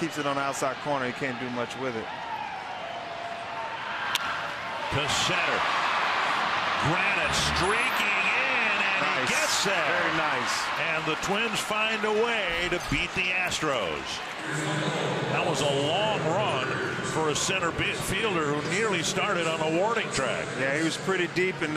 keeps it on the outside corner. He can't do much with it. To center. Granite streaking in, and nice. He gets there. Very nice. And the Twins find a way to beat the Astros. That was a long run for a center fielder who nearly started on a warning track. Yeah, he was pretty deep in.